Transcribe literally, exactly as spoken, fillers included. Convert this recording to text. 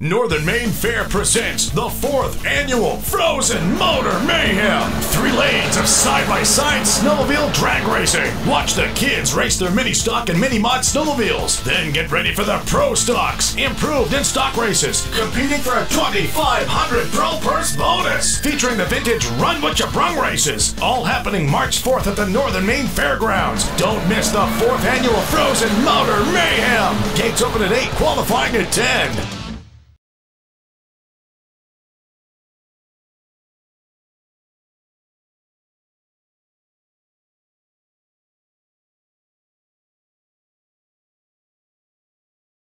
Northern Maine Fair presents the fourth annual Frozen Motor Mayhem! Three lanes of side-by-side snowmobile drag racing. Watch the kids race their mini-stock and mini-mod snowmobiles. Then get ready for the pro stocks, improved in stock races, competing for a twenty-five hundred dollars pro purse bonus. Featuring the vintage Run What You Brung races, all happening March fourth at the Northern Maine Fairgrounds. Don't miss the fourth annual Frozen Motor Mayhem! Gates open at eight, qualifying at ten.